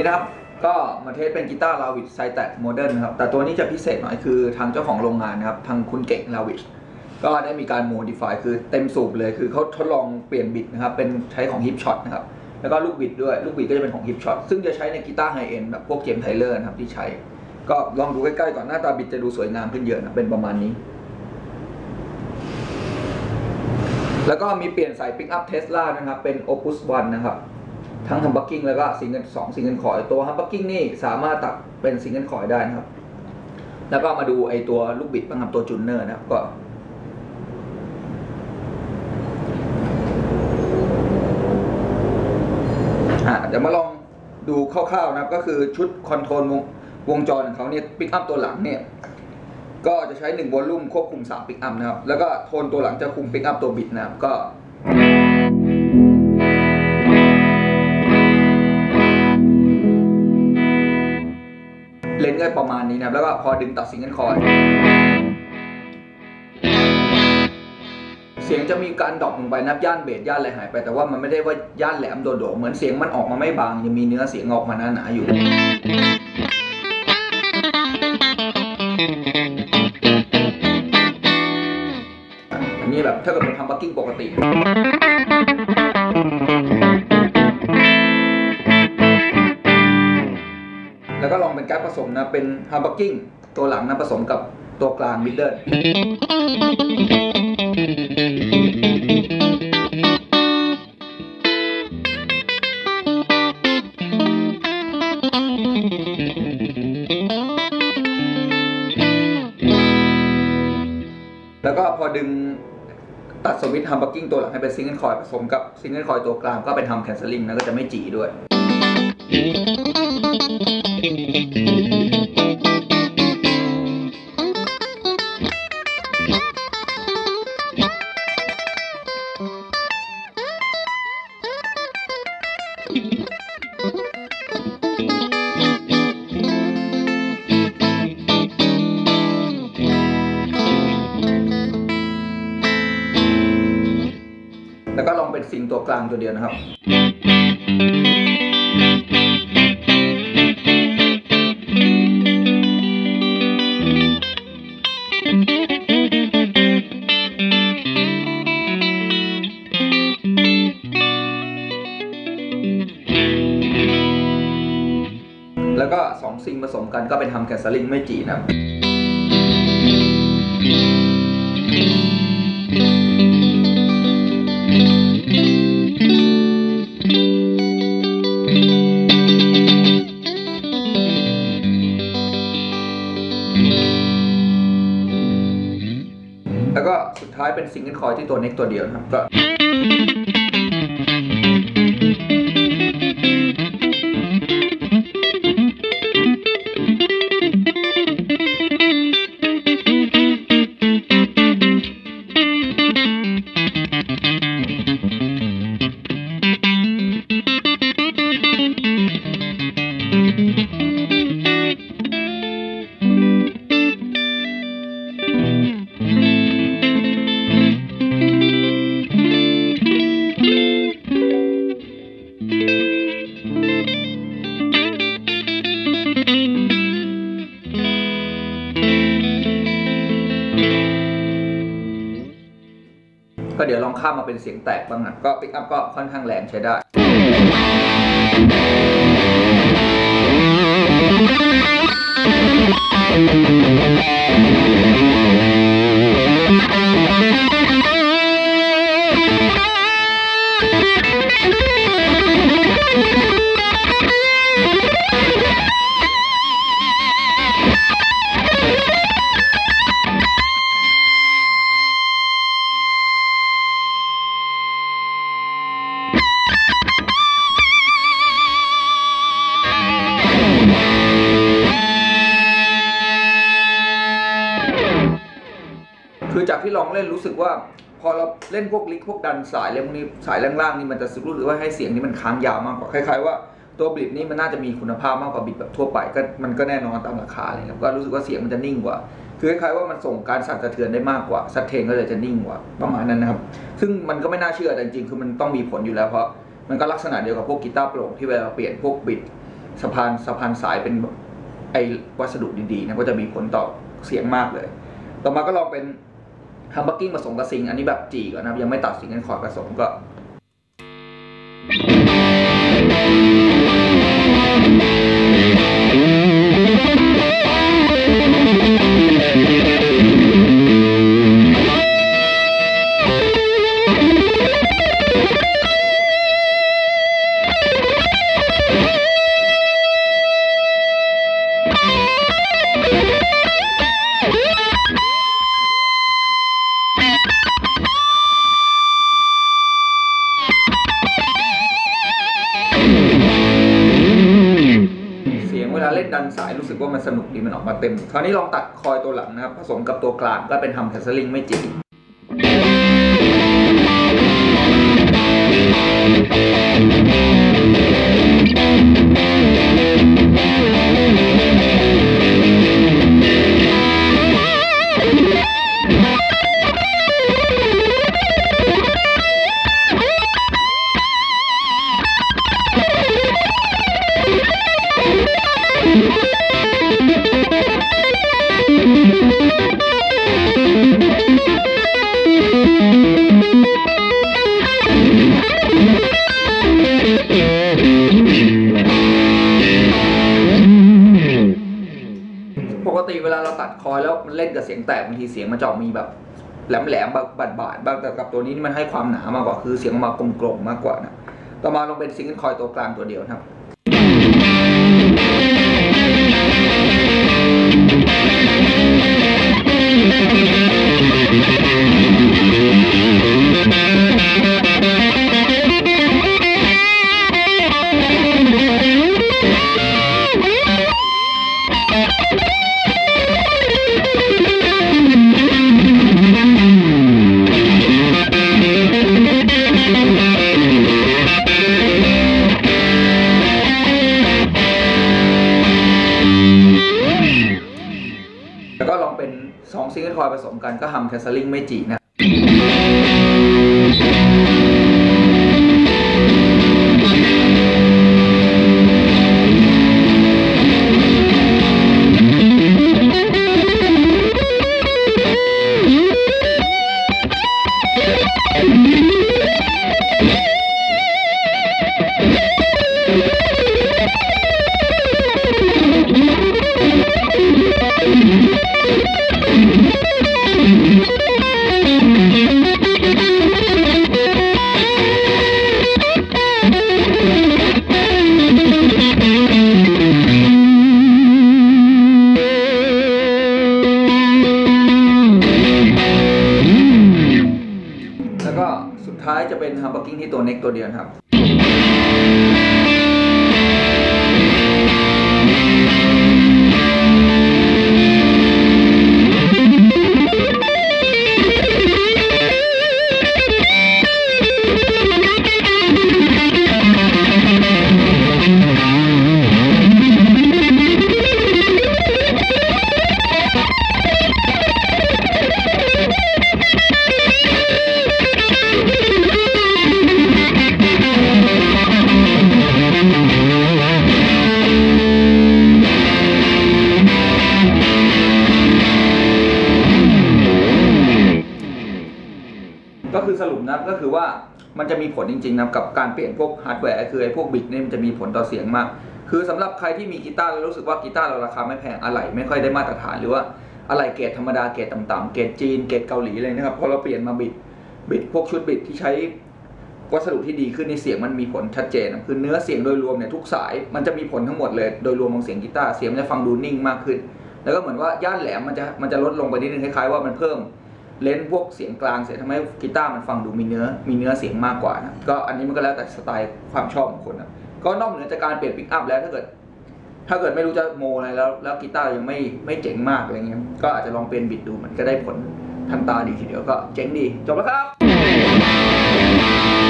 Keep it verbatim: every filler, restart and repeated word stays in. นี้นะครับก็มาเทสเป็นกีตาร์ลาวิช Sytrat Modern ครับแต่ตัวนี้จะพิเศษหน่อยคือทางเจ้าของโรงงานนะครับทางคุณเก่งลาวิชก็ได้มีการโมดิฟายคือเต็มสูบเลยคือเขาทดลองเปลี่ยนบิดนะครับเป็นใช้ของฮิปช็อตนะครับแล้วก็ลูกบิดด้วยลูกบิดก็จะเป็นของฮิปช็อตซึ่งจะใช้ในกีตาร์ไฮเอ็นด์แบบพวกเจมส์ไทเลอร์นะครับที่ใช้ก็ลองดูใกล้ๆก่อนหน้าตาบิดจะดูสวยงามขึ้นเยอะนะเป็นประมาณนี้แล้วก็มีเปลี่ยนสายปิกอัพเทสลานะครับเป็น Opus One นะครับทั้งฮัมบักกิ้งแล้วก็ซิงเกิลสองซิงเกิลคอยตัวฮัมบักกิ้งนี่สามารถตัดเป็นซิงเกิลคอยได้นะครับแล้วก็มาดูไอตัวลูกบิดบ้างครับตัวจูนเนอร์นะครับก็เดี๋ยวมาลองดูคร่าวๆนะครับก็คือชุดคอนโทรลวงจรของเขาเนี่ยปิกอัพตัวหลังเนี่ยก็จะใช้หนึ่งวอลลุ่มควบคุมสามปิกอัพนะครับแล้วก็โทนตัวหลังจะคุมปิกอัพตัวบิดนะครับก็เล่นได้ประมาณนี้นะครับแล้วก็พอดึงตัดซิงเกิลคอร์ดเสียงจะมีการดรอปลงไปนับย่านเบสย่านอะไรหายไปแต่ว่ามันไม่ได้ว่าย่านแหลมโดดๆเหมือนเสียงมันออกมาไม่บางยังมีเนื้อเสียงออกมาหนาๆอยู่อันนี้แบบถ้าเกิดมันทำบักกิ้งปกติแล้วก็ลองเป็นการผสมนะเป็นฮัมบักกิ้งตัวหลังนะผสมกับตัวกลางมิดเดิลแล้วก็พอดึงตัดสวิตช์ฮัมบักกิ้งตัวหลังให้เป็นซิงเกิลคอยผสมกับซิงเกิลคอยตัวกลางก็เป็นฮัมแคนเซลลิ่งนะก็จะไม่จีด้วยแล้วก็ลองเป็นซิงตัวกลางตัวเดียวนะครับแล้วก็สองซิงผสมกันก็เป็นทำแคนเซลลิ่งไม่จีนะแล้วก็สุดท้ายเป็นซิงเกิลคอยที่ตัวเน็กตัวเดียวนะครับก็ก็เดี๋ยวลองข้ามมาเป็นเสียงแตกบ้างนะก็ปิกอัพก็ค่อนข้างแรงใช้ได้คือจากที่ลองเล่นรู้สึกว่าพอเราเล่นพวกลิกพวกดันสายแล้วพวกนี้สายล่างๆนี่มันจะรู้สึกว่าให้เสียงนี่มันค้างยาวมากกว่าคล้ายๆว่าตัวบิดนี่มันน่าจะมีคุณภาพมากกว่าบิดแบบทั่วไปก็มันก็แน่นอนตามราคาเลยครับก็รู้สึกว่าเสียงมันจะนิ่งกว่าคือคล้ายๆว่ามันส่งการสั่นสะเทือนได้มากกว่าซัดเทงก็เลยจะนิ่งกว่าประมาณนั้นนะครับซึ่งมันก็ไม่น่าเชื่อแต่จริงๆคือมันต้องมีผลอยู่แล้วเพราะมันก็ลักษณะเดียวกับพวกกีตาร์โปร่งที่เวลาเปลี่ยนพวกบิด สะพานสะพานสายเป็นไอวัสดุดีๆนะก็จะมีผลต่อเสียงมากเลยต่อมาก็ลองเป็นฮัมบักกิ้งผสมกับซิงอันนี้แบบจีก่อนนะยังไม่ตัดซิงกันขอผสมก็สายรู้สึกว่ามันสนุกดีมันออกมาเต็มคราวนี้ลองตัดคอยตัวหลังนะครับผสมกับตัวกลางก็เป็นทำแคสซิลิงไม่จริงเวลาเราตัดคอยแล้วมันเล่นกับเสียงแตกบางทีเสียงมันจะมีแบบแหลมๆบาดๆบางแต่กับตัวนี้มันให้ความหนามากกว่าคือเสียงมากลมๆมากกว่านะต่อมาลงเป็นซิงเกิลคอยตัวกลางตัวเดียวนะครับซิงเกิลคอยผสมกันก็ทำแคสเซลลิ่งไม่จีนะท้ายจะเป็นฮัมบักกิ้งที่ตัวเน็กตัวเดียวครับก็คือสรุปนะก็คือว่ามันจะมีผลจริงๆนะกับการเปลี่ยนพวกฮาร์ดแวร์คือไอ้พวกบิดเนี่ยมันจะมีผลต่อเสียงมากคือสำหรับใครที่มีกีตาร์แล้วรู้สึกว่ากีตาร์เราราคาไม่แพงอะไหล่ไม่ค่อยได้มาตรฐานหรือว่าอะไหล่เกรดธรรมดาเกรดต่ำๆเกรดจีนเกรดเกาหลีเลยนะครับพอเราเปลี่ยนมาบิดบิดพวกชุดบิดที่ใช้วัสดุที่ดีขึ้นในเสียงมันมีผลชัดเจนคือเนื้อเสียงโดยรวมเนี่ยทุกสายมันจะมีผลทั้งหมดเลยโดยรวมของเสียงกีตาร์เสียงมันจะฟังดูนิ่งมากขึ้นแล้วก็เหมือนว่าย่านแหลมมันจะมันจะลดลงไปนิดนึงคล้ายๆว่ามันเพิ่มเล่นพวกเสียงกลางเสียทำให้กีตาร์มันฟังดูมีเนื้อมีเนื้อเสียงมากกว่านะก็อันนี้มันก็แล้วแต่สไตล์ความชอบของคนนะก็นอกเหนือจากการเปลี่ยนปิกอัพแล้วถ้าเกิดถ้าเกิดไม่รู้จะโมอะไรแล้วแล้วกีตาร์ยังไม่ไม่เจ๋งมากอะไรเงี้ยก็อาจจะลองเปลี่ยนบิดดูมันก็ได้ผลทันตาดีทีเดียวก็เจ๋งดีจบแล้วครับ